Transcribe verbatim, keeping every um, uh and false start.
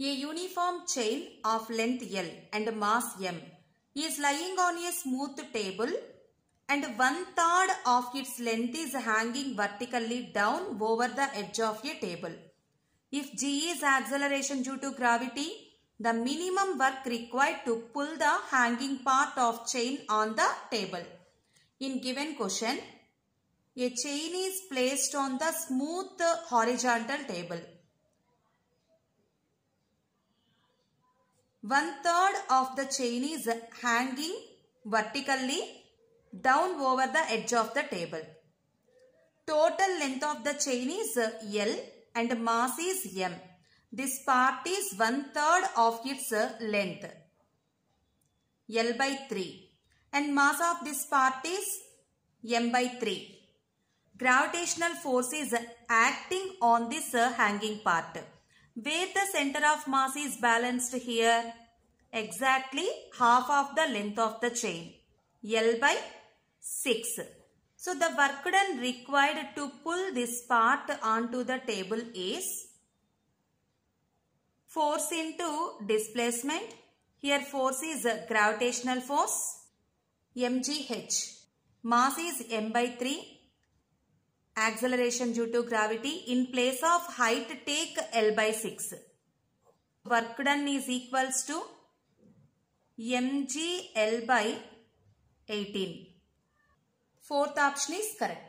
A uniform chain of length L and mass M is lying on a smooth table and one third of its length is hanging vertically down over the edge of a table. If G is acceleration due to gravity, the minimum work required to pull the hanging part of chain on the table. In given question, a chain is placed on the smooth horizontal table. One third of the chain is hanging vertically down over the edge of the table. Total length of the chain is L and mass is M. This part is one third of its length, L by three, and mass of this part is M by three. Gravitational force is acting on this hanging part. Where the center of mass is balanced here? Exactly half of the length of the chain, L by six. So the work done required to pull this part onto the table is force into displacement. Here force is gravitational force, mgh. Mass is m by three. Acceleration due to gravity. In place of height, take L by six. Work done is equals to mgl by eighteen. Fourth option is correct.